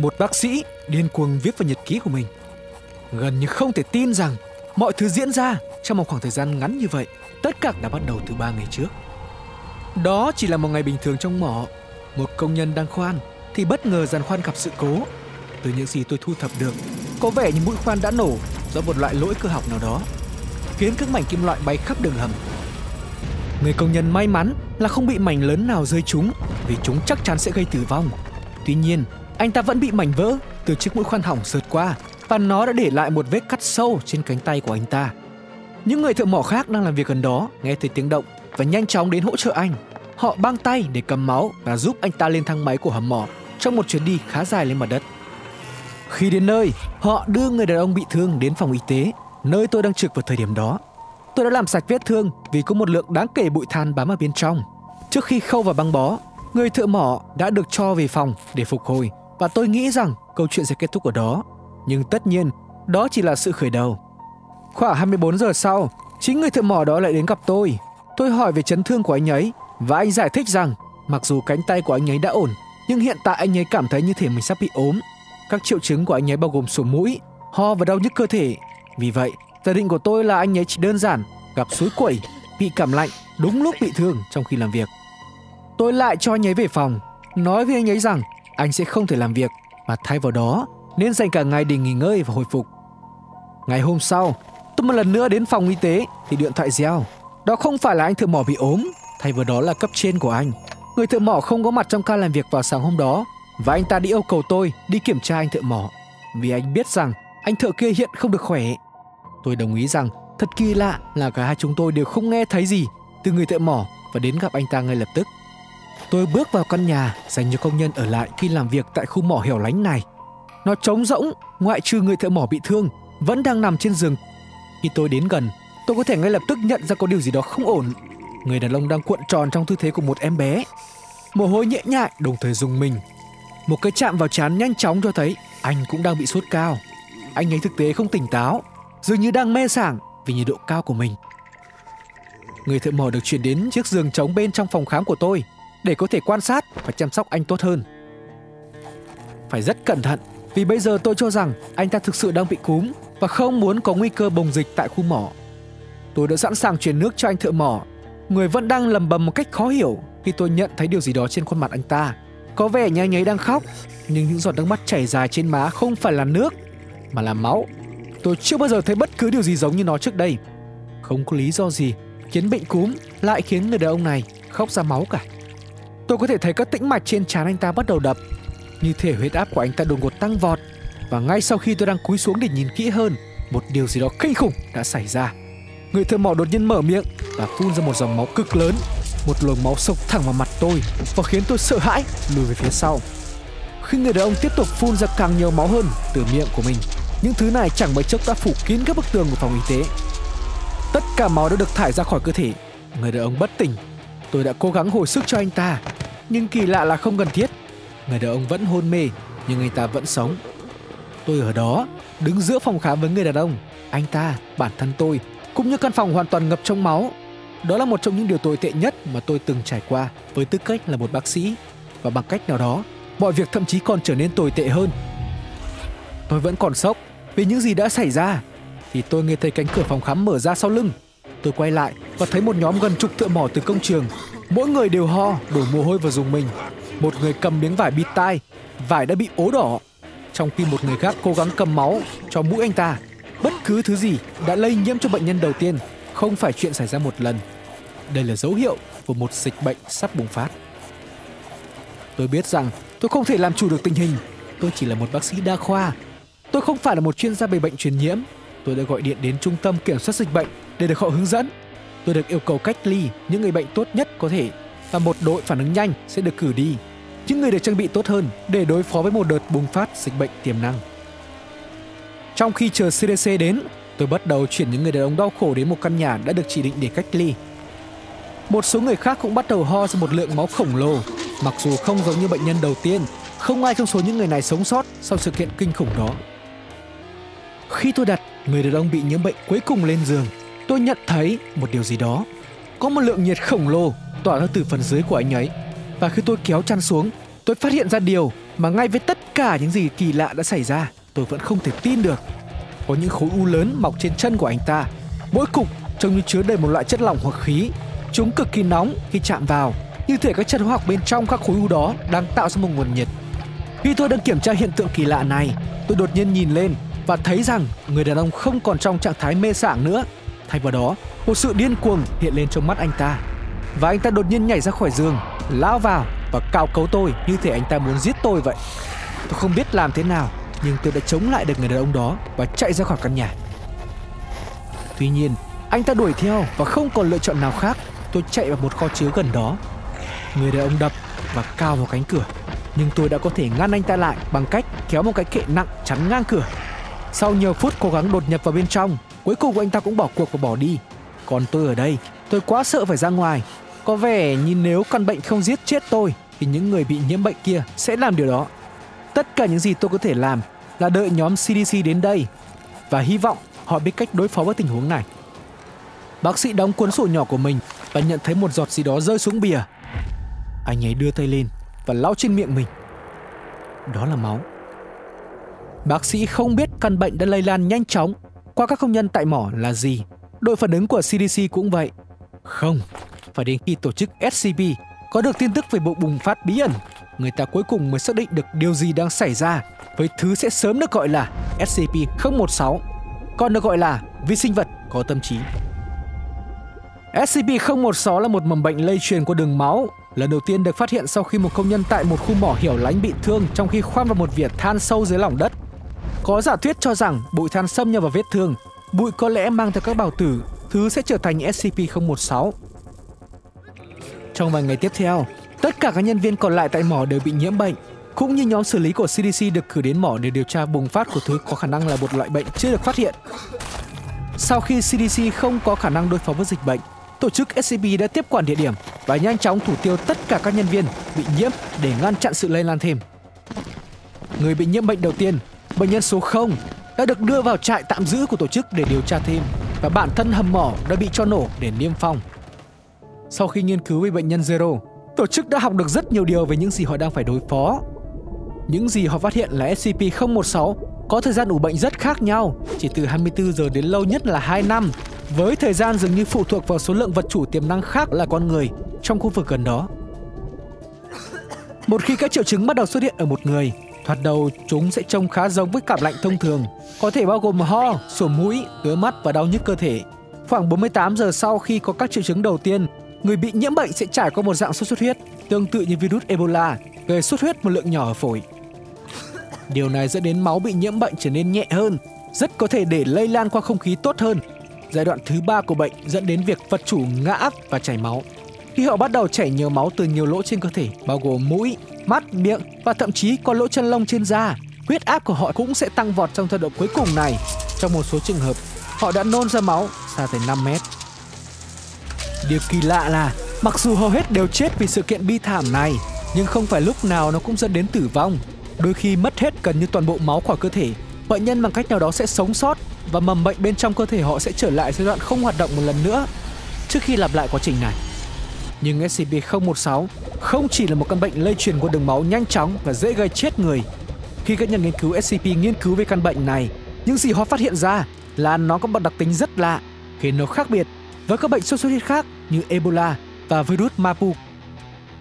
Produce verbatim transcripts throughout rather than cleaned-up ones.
Một bác sĩ điên cuồng viết vào nhật ký của mình. Gần như không thể tin rằng mọi thứ diễn ra trong một khoảng thời gian ngắn như vậy. Tất cả đã bắt đầu từ ba ngày trước. Đó chỉ là một ngày bình thường trong mỏ. Một công nhân đang khoan thì bất ngờ giàn khoan gặp sự cố. Từ những gì tôi thu thập được, có vẻ như mũi khoan đã nổ do một loại lỗi cơ học nào đó, khiến các mảnh kim loại bay khắp đường hầm. Người công nhân may mắn là không bị mảnh lớn nào rơi trúng, vì chúng chắc chắn sẽ gây tử vong. Tuy nhiên, anh ta vẫn bị mảnh vỡ từ chiếc mũi khoan hỏng sượt qua, và nó đã để lại một vết cắt sâu trên cánh tay của anh ta. Những người thợ mỏ khác đang làm việc gần đó nghe thấy tiếng động và nhanh chóng đến hỗ trợ anh. Họ băng tay để cầm máu và giúp anh ta lên thang máy của hầm mỏ trong một chuyến đi khá dài lên mặt đất. Khi đến nơi, họ đưa người đàn ông bị thương đến phòng y tế, nơi tôi đang trực vào thời điểm đó. Tôi đã làm sạch vết thương vì có một lượng đáng kể bụi than bám ở bên trong. Trước khi khâu và băng bó, người thợ mỏ đã được cho về phòng để phục hồi, và tôi nghĩ rằng câu chuyện sẽ kết thúc ở đó. Nhưng tất nhiên, đó chỉ là sự khởi đầu. Khoảng hai mươi bốn giờ sau, chính người thợ mỏ đó lại đến gặp tôi. Tôi hỏi về chấn thương của anh ấy, và anh giải thích rằng mặc dù cánh tay của anh ấy đã ổn, nhưng hiện tại anh ấy cảm thấy như thể mình sắp bị ốm. Các triệu chứng của anh ấy bao gồm sổ mũi, ho và đau nhức cơ thể. Vì vậy, giả định của tôi là anh ấy chỉ đơn giản gặp suối quẩy, bị cảm lạnh đúng lúc bị thương trong khi làm việc. Tôi lại cho anh ấy về phòng, nói với anh ấy rằng anh sẽ không thể làm việc, mà thay vào đó nên dành cả ngày để nghỉ ngơi và hồi phục. Ngày hôm sau, tôi một lần nữa đến phòng y tế thì điện thoại reo. Đó không phải là anh thợ mỏ bị ốm, thay vào đó là cấp trên của anh. Người thợ mỏ không có mặt trong ca làm việc vào sáng hôm đó, và anh ta đã yêu cầu tôi đi kiểm tra anh thợ mỏ, vì anh biết rằng anh thợ kia hiện không được khỏe. Tôi đồng ý rằng thật kỳ lạ là cả hai chúng tôi đều không nghe thấy gì từ người thợ mỏ và đến gặp anh ta ngay lập tức. Tôi bước vào căn nhà dành cho công nhân ở lại khi làm việc tại khu mỏ hẻo lánh này. Nó trống rỗng, ngoại trừ người thợ mỏ bị thương vẫn đang nằm trên giường. Khi tôi đến gần, tôi có thể ngay lập tức nhận ra có điều gì đó không ổn. Người đàn ông đang cuộn tròn trong tư thế của một em bé, mồ hôi nhễ nhại đồng thời rùng mình. Một cái chạm vào trán nhanh chóng cho thấy anh cũng đang bị sốt cao. Anh ấy thực tế không tỉnh táo, dường như đang mê sảng vì nhiệt độ cao của mình. Người thợ mỏ được chuyển đến chiếc giường trống bên trong phòng khám của tôi để có thể quan sát và chăm sóc anh tốt hơn. Phải rất cẩn thận, vì bây giờ tôi cho rằng anh ta thực sự đang bị cúm và không muốn có nguy cơ bùng dịch tại khu mỏ. Tôi đã sẵn sàng chuyển nước cho anh thợ mỏ. Người vẫn đang lầm bầm một cách khó hiểu khi tôi nhận thấy điều gì đó trên khuôn mặt anh ta. Có vẻ như anh ấy đang khóc, nhưng những giọt nước mắt chảy dài trên má không phải là nước mà là máu. Tôi chưa bao giờ thấy bất cứ điều gì giống như nó trước đây. Không có lý do gì khiến bệnh cúm lại khiến người đàn ông này khóc ra máu cả. Tôi có thể thấy các tĩnh mạch trên trán anh ta bắt đầu đập, như thể huyết áp của anh ta đột ngột tăng vọt. Và ngay sau khi tôi đang cúi xuống để nhìn kỹ hơn, một điều gì đó kinh khủng đã xảy ra. Người thợ mỏ đột nhiên mở miệng và phun ra một dòng máu cực lớn. Một luồng máu sộc thẳng vào mặt tôi và khiến tôi sợ hãi lùi về phía sau. Khi người đàn ông tiếp tục phun ra càng nhiều máu hơn từ miệng của mình, những thứ này chẳng mấy chốc đã phủ kín các bức tường của phòng y tế. Tất cả máu đã được thải ra khỏi cơ thể. Người đàn ông bất tỉnh. Tôi đã cố gắng hồi sức cho anh ta, nhưng kỳ lạ là không cần thiết. Người đàn ông vẫn hôn mê, nhưng anh ta vẫn sống. Tôi ở đó, đứng giữa phòng khám với người đàn ông, anh ta, bản thân tôi, cũng như căn phòng hoàn toàn ngập trong máu. Đó là một trong những điều tồi tệ nhất mà tôi từng trải qua với tư cách là một bác sĩ. Và bằng cách nào đó, mọi việc thậm chí còn trở nên tồi tệ hơn. Tôi vẫn còn sốc vì những gì đã xảy ra thì tôi nghe thấy cánh cửa phòng khám mở ra sau lưng. Tôi quay lại và thấy một nhóm gần chục thợ mỏ từ công trường. Mỗi người đều ho, đổ mồ hôi và rùng mình. Một người cầm miếng vải bịt tai, vải đã bị ố đỏ, trong khi một người khác cố gắng cầm máu cho mũi anh ta. Bất cứ thứ gì đã lây nhiễm cho bệnh nhân đầu tiên không phải chuyện xảy ra một lần. Đây là dấu hiệu của một dịch bệnh sắp bùng phát. Tôi biết rằng tôi không thể làm chủ được tình hình. Tôi chỉ là một bác sĩ đa khoa. Tôi không phải là một chuyên gia về bệnh truyền nhiễm. Tôi đã gọi điện đến trung tâm kiểm soát dịch bệnh để được họ hướng dẫn. Tôi được yêu cầu cách ly những người bệnh tốt nhất có thể, và một đội phản ứng nhanh sẽ được cử đi. Những người được trang bị tốt hơn để đối phó với một đợt bùng phát dịch bệnh tiềm năng. Trong khi chờ xê đê xê đến, tôi bắt đầu chuyển những người đàn ông đau khổ đến một căn nhà đã được chỉ định để cách ly. Một số người khác cũng bắt đầu ho ra một lượng máu khổng lồ. Mặc dù không giống như bệnh nhân đầu tiên, không ai trong số những người này sống sót sau sự kiện kinh khủng đó. Khi tôi đặt người đàn ông bị nhiễm bệnh cuối cùng lên giường, tôi nhận thấy một điều gì đó. Có một lượng nhiệt khổng lồ tỏa ra từ phần dưới của anh ấy. Và khi tôi kéo chăn xuống, tôi phát hiện ra điều Mà ngay với tất cả những gì kỳ lạ đã xảy ra, tôi vẫn không thể tin được. Có những khối u lớn mọc trên chân của anh ta. Mỗi cục trông như chứa đầy một loại chất lỏng hoặc khí. Chúng cực kỳ nóng khi chạm vào, như thể các chất hóa học bên trong các khối u đó đang tạo ra một nguồn nhiệt. Khi tôi đang kiểm tra hiện tượng kỳ lạ này, tôi đột nhiên nhìn lên và thấy rằng người đàn ông không còn trong trạng thái mê sảng nữa. Thay vào đó, một sự điên cuồng hiện lên trong mắt anh ta. Và anh ta đột nhiên nhảy ra khỏi giường, lao vào và cào cấu tôi như thể anh ta muốn giết tôi vậy. Tôi không biết làm thế nào, nhưng tôi đã chống lại được người đàn ông đó và chạy ra khỏi căn nhà. Tuy nhiên, anh ta đuổi theo và không còn lựa chọn nào khác. Tôi chạy vào một kho chứa gần đó. Người đàn ông đập và cào vào cánh cửa, nhưng tôi đã có thể ngăn anh ta lại bằng cách kéo một cái kệ nặng chắn ngang cửa. Sau nhiều phút cố gắng đột nhập vào bên trong, cuối cùng anh ta cũng bỏ cuộc và bỏ đi. Còn tôi ở đây, tôi quá sợ phải ra ngoài. Có vẻ như nếu căn bệnh không giết chết tôi thì những người bị nhiễm bệnh kia sẽ làm điều đó. Tất cả những gì tôi có thể làm là đợi nhóm xê đê xê đến đây và hy vọng họ biết cách đối phó với tình huống này. Bác sĩ đóng cuốn sổ nhỏ của mình và nhận thấy một giọt gì đó rơi xuống bìa. Anh ấy đưa tay lên và lau trên miệng mình. Đó là máu. Bác sĩ không biết căn bệnh đã lây lan nhanh chóng qua các công nhân tại mỏ là gì. Đội phản ứng của xê đê xê cũng vậy. Không, phải đến khi tổ chức ét xê pê có được tin tức về bộ bùng phát bí ẩn, người ta cuối cùng mới xác định được điều gì đang xảy ra với thứ sẽ sớm được gọi là ét xê pê không một sáu, còn được gọi là vi sinh vật có tâm trí. ét xê pê không một sáu là một mầm bệnh lây truyền qua đường máu, lần đầu tiên được phát hiện sau khi một công nhân tại một khu mỏ hẻo lánh bị thương trong khi khoan vào một vỉa than sâu dưới lòng đất. Có giả thuyết cho rằng bụi than xâm nhập vào vết thương, bụi có lẽ mang theo các bào tử, thứ sẽ trở thành ét xê pê không một sáu. Trong vài ngày tiếp theo, tất cả các nhân viên còn lại tại mỏ đều bị nhiễm bệnh, cũng như nhóm xử lý của xê đê xê được cử đến mỏ để điều tra bùng phát của thứ có khả năng là một loại bệnh chưa được phát hiện. Sau khi xê đê xê không có khả năng đối phó với dịch bệnh, tổ chức ét xê pê đã tiếp quản địa điểm và nhanh chóng thủ tiêu tất cả các nhân viên bị nhiễm để ngăn chặn sự lây lan thêm. Người bị nhiễm bệnh đầu tiên, bệnh nhân số không, đã được đưa vào trại tạm giữ của tổ chức để điều tra thêm, và bản thân hầm mỏ đã bị cho nổ để niêm phong. Sau khi nghiên cứu về bệnh nhân Zero, tổ chức đã học được rất nhiều điều về những gì họ đang phải đối phó. Những gì họ phát hiện là ét xê pê không một sáu có thời gian ủ bệnh rất khác nhau, chỉ từ hai mươi tư giờ đến lâu nhất là hai năm, với thời gian dường như phụ thuộc vào số lượng vật chủ tiềm năng khác là con người trong khu vực gần đó. Một khi các triệu chứng bắt đầu xuất hiện ở một người, thoạt đầu chúng sẽ trông khá giống với cảm lạnh thông thường, có thể bao gồm ho, sổ mũi, ngứa mắt và đau nhức cơ thể. Khoảng bốn mươi tám giờ sau khi có các triệu chứng đầu tiên, người bị nhiễm bệnh sẽ trải qua một dạng sốt xuất huyết tương tự như virus Ebola, gây xuất huyết một lượng nhỏ ở phổi. Điều này dẫn đến máu bị nhiễm bệnh trở nên nhẹ hơn, rất có thể để lây lan qua không khí tốt hơn. Giai đoạn thứ ba của bệnh dẫn đến việc vật chủ ngã và chảy máu. Khi họ bắt đầu chảy nhiều máu từ nhiều lỗ trên cơ thể, bao gồm mũi, mắt, miệng và thậm chí có lỗ chân lông trên da, huyết áp của họ cũng sẽ tăng vọt trong giai đoạn cuối cùng này. Trong một số trường hợp, họ đã nôn ra máu xa tới năm mét. Điều kỳ lạ là, mặc dù hầu hết đều chết vì sự kiện bi thảm này, nhưng không phải lúc nào nó cũng dẫn đến tử vong. Đôi khi mất hết gần như toàn bộ máu khỏi cơ thể, bệnh nhân bằng cách nào đó sẽ sống sót và mầm bệnh bên trong cơ thể họ sẽ trở lại giai đoạn không hoạt động một lần nữa trước khi lặp lại quá trình này. Nhưng ét xê pê không một sáu không chỉ là một căn bệnh lây truyền qua đường máu nhanh chóng và dễ gây chết người. Khi các nhà nghiên cứu ét xê pê nghiên cứu về căn bệnh này, những gì họ phát hiện ra là nó có một đặc tính rất lạ, khiến nó khác biệt với các bệnh sốt xuất huyết khác như Ebola và virus Mapu.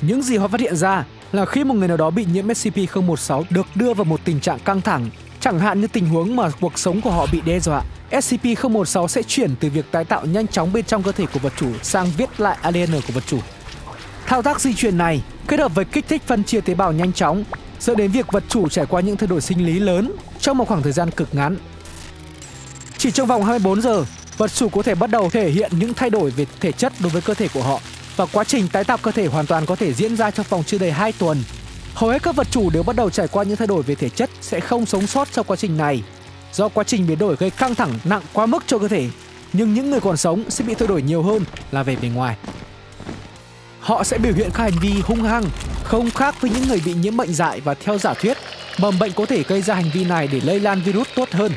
Những gì họ phát hiện ra là khi một người nào đó bị nhiễm ét xê pê không một sáu được đưa vào một tình trạng căng thẳng, chẳng hạn như tình huống mà cuộc sống của họ bị đe dọa, ét xê pê không một sáu sẽ chuyển từ việc tái tạo nhanh chóng bên trong cơ thể của vật chủ sang viết lại a đê en của vật chủ. Thao tác di truyền này kết hợp với kích thích phân chia tế bào nhanh chóng dẫn đến việc vật chủ trải qua những thay đổi sinh lý lớn trong một khoảng thời gian cực ngắn. Chỉ trong vòng hai mươi tư giờ, vật chủ có thể bắt đầu thể hiện những thay đổi về thể chất đối với cơ thể của họ, và quá trình tái tạo cơ thể hoàn toàn có thể diễn ra trong vòng chưa đầy hai tuần. Hầu hết các vật chủ đều bắt đầu trải qua những thay đổi về thể chất sẽ không sống sót trong quá trình này, do quá trình biến đổi gây căng thẳng nặng quá mức cho cơ thể, nhưng những người còn sống sẽ bị thay đổi nhiều hơn là về bề ngoài. Họ sẽ biểu hiện các hành vi hung hăng, không khác với những người bị nhiễm bệnh dại, và theo giả thuyết, mầm bệnh có thể gây ra hành vi này để lây lan virus tốt hơn.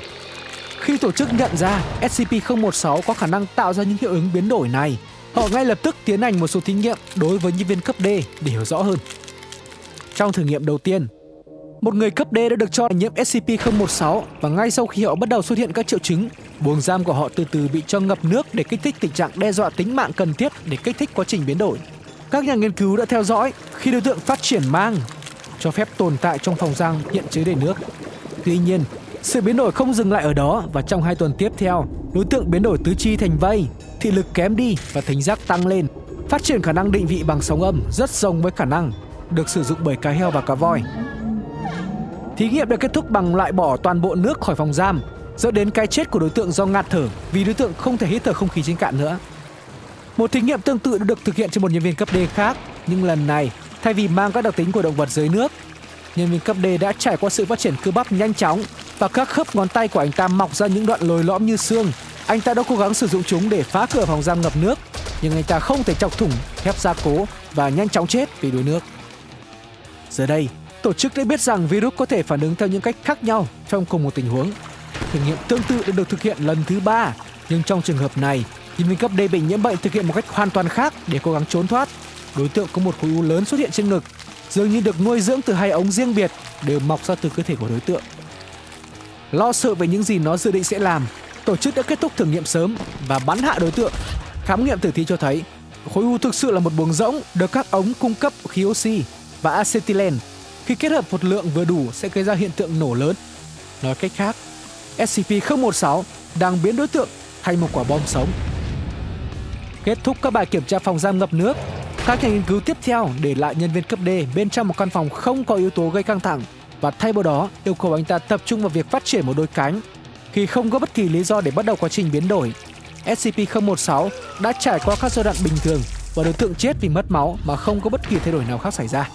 Khi tổ chức nhận ra ét xê pê không một sáu có khả năng tạo ra những hiệu ứng biến đổi này, họ ngay lập tức tiến hành một số thí nghiệm đối với nhân viên cấp D để hiểu rõ hơn. Trong thử nghiệm đầu tiên, Một người cấp D đã được cho là nhiễm S C P không một sáu và ngay sau khi họ bắt đầu xuất hiện các triệu chứng, buồng giam của họ từ từ bị cho ngập nước để kích thích tình trạng đe dọa tính mạng cần thiết để kích thích quá trình biến đổi. Các nhà nghiên cứu đã theo dõi khi đối tượng phát triển mang, cho phép tồn tại trong phòng giam hiện chứa đầy nước. Tuy nhiên, sự biến đổi không dừng lại ở đó và trong hai tuần tiếp theo, đối tượng biến đổi tứ chi thành vây, thị lực kém đi và thính giác tăng lên, phát triển khả năng định vị bằng sóng âm rất giống với khả năng được sử dụng bởi cá heo và cá voi. Thí nghiệm được kết thúc bằng loại bỏ toàn bộ nước khỏi phòng giam, dẫn đến cái chết của đối tượng do ngạt thở vì đối tượng không thể hít thở không khí trên cạn nữa. Một thí nghiệm tương tự đã được thực hiện trên một nhân viên cấp D khác, nhưng lần này, thay vì mang các đặc tính của động vật dưới nước, nhân viên cấp D đã trải qua sự phát triển cơ bắp nhanh chóng và các khớp ngón tay của anh ta mọc ra những đoạn lồi lõm như xương. Anh ta đã cố gắng sử dụng chúng để phá cửa phòng giam ngập nước, nhưng anh ta không thể chọc thủng thép gia cố và nhanh chóng chết vì đuối nước. Giờ đây, tổ chức đã biết rằng virus có thể phản ứng theo những cách khác nhau trong cùng một tình huống. Thử nghiệm tương tự đã được thực hiện lần thứ ba, nhưng trong trường hợp này, nhân viên cấp D bị nhiễm bệnh thực hiện một cách hoàn toàn khác để cố gắng trốn thoát. Đối tượng có một khối u lớn xuất hiện trên ngực, dường như được nuôi dưỡng từ hai ống riêng biệt đều mọc ra từ cơ thể của đối tượng. Lo sợ về những gì nó dự định sẽ làm, tổ chức đã kết thúc thử nghiệm sớm và bắn hạ đối tượng. Khám nghiệm tử thi cho thấy khối u thực sự là một buồng rỗng được các ống cung cấp khí oxy và acetylene. Khi kết hợp một lượng vừa đủ sẽ gây ra hiện tượng nổ lớn. Nói cách khác, S C P không một sáu đang biến đối tượng thành một quả bom sống. Kết thúc các bài kiểm tra phòng giam ngập nước, các nhà nghiên cứu tiếp theo để lại nhân viên cấp D bên trong một căn phòng không có yếu tố gây căng thẳng và thay vào đó yêu cầu anh ta tập trung vào việc phát triển một đôi cánh. Khi không có bất kỳ lý do để bắt đầu quá trình biến đổi, S C P không một sáu đã trải qua các giai đoạn bình thường và đối tượng chết vì mất máu mà không có bất kỳ thay đổi nào khác xảy ra.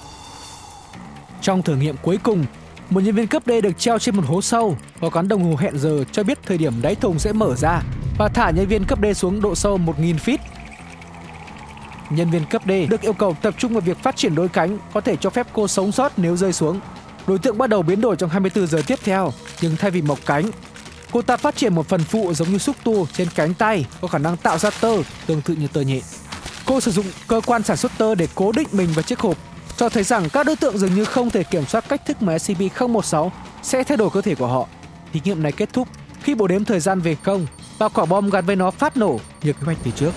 Trong thử nghiệm cuối cùng, một nhân viên cấp D được treo trên một hố sâu, có gắn đồng hồ hẹn giờ cho biết thời điểm đáy thùng sẽ mở ra và thả nhân viên cấp D xuống độ sâu một nghìn feet. Nhân viên cấp D được yêu cầu tập trung vào việc phát triển đôi cánh có thể cho phép cô sống sót nếu rơi xuống. Đối tượng bắt đầu biến đổi trong hai mươi tư giờ tiếp theo, nhưng thay vì mọc cánh, cô ta phát triển một phần phụ giống như xúc tu trên cánh tay có khả năng tạo ra tơ tương tự như tơ nhện. Cô sử dụng cơ quan sản xuất tơ để cố định mình vào chiếc hộp, cho thấy rằng các đối tượng dường như không thể kiểm soát cách thức mà S C P không một sáu sẽ thay đổi cơ thể của họ. Thí nghiệm này kết thúc khi bộ đếm thời gian về không và quả bom gắn với nó phát nổ như kế hoạch từ trước.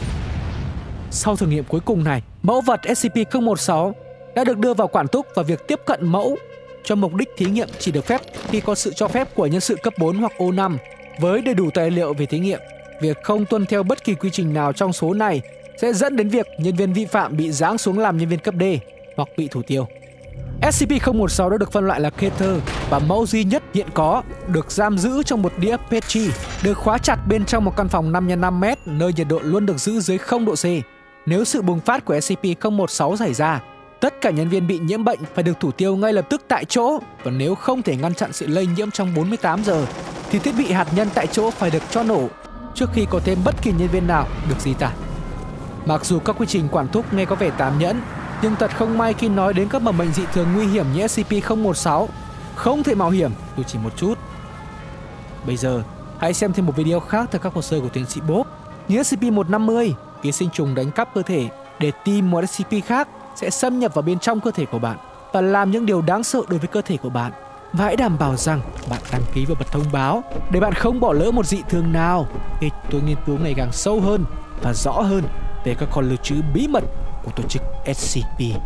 Sau thử nghiệm cuối cùng này, mẫu vật S C P không một sáu đã được đưa vào quản thúc và việc tiếp cận mẫu cho mục đích thí nghiệm chỉ được phép khi có sự cho phép của nhân sự cấp bốn hoặc O năm với đầy đủ tài liệu về thí nghiệm. Việc không tuân theo bất kỳ quy trình nào trong số này sẽ dẫn đến việc nhân viên vi phạm bị giáng xuống làm nhân viên cấp D hoặc bị thủ tiêu. S C P không một sáu đã được phân loại là Keter và mẫu duy nhất hiện có được giam giữ trong một đĩa Petri, được khóa chặt bên trong một căn phòng năm nhân năm mét nơi nhiệt độ luôn được giữ dưới không độ C. Nếu sự bùng phát của S C P không một sáu xảy ra, tất cả nhân viên bị nhiễm bệnh phải được thủ tiêu ngay lập tức tại chỗ, và nếu không thể ngăn chặn sự lây nhiễm trong bốn mươi tám giờ thì thiết bị hạt nhân tại chỗ phải được cho nổ trước khi có thêm bất kỳ nhân viên nào được di tản. Mặc dù các quy trình quản thúc nghe có vẻ tàn nhẫn, nhưng thật không may khi nói đến các mầm bệnh dị thường nguy hiểm như S C P không một sáu, không thể mạo hiểm dù chỉ một chút. Bây giờ, hãy xem thêm một video khác từ các hồ sơ của tiến sĩ Bob như S C P một năm mươi, ký sinh trùng đánh cắp cơ thể, để tìm một S C P khác sẽ xâm nhập vào bên trong cơ thể của bạn và làm những điều đáng sợ đối với cơ thể của bạn. Và hãy đảm bảo rằng bạn đăng ký và bật thông báo để bạn không bỏ lỡ một dị thường nào khi tôi nghiên cứu ngày càng sâu hơn và rõ hơn về các con lưu trữ bí mật của tổ chức S C P.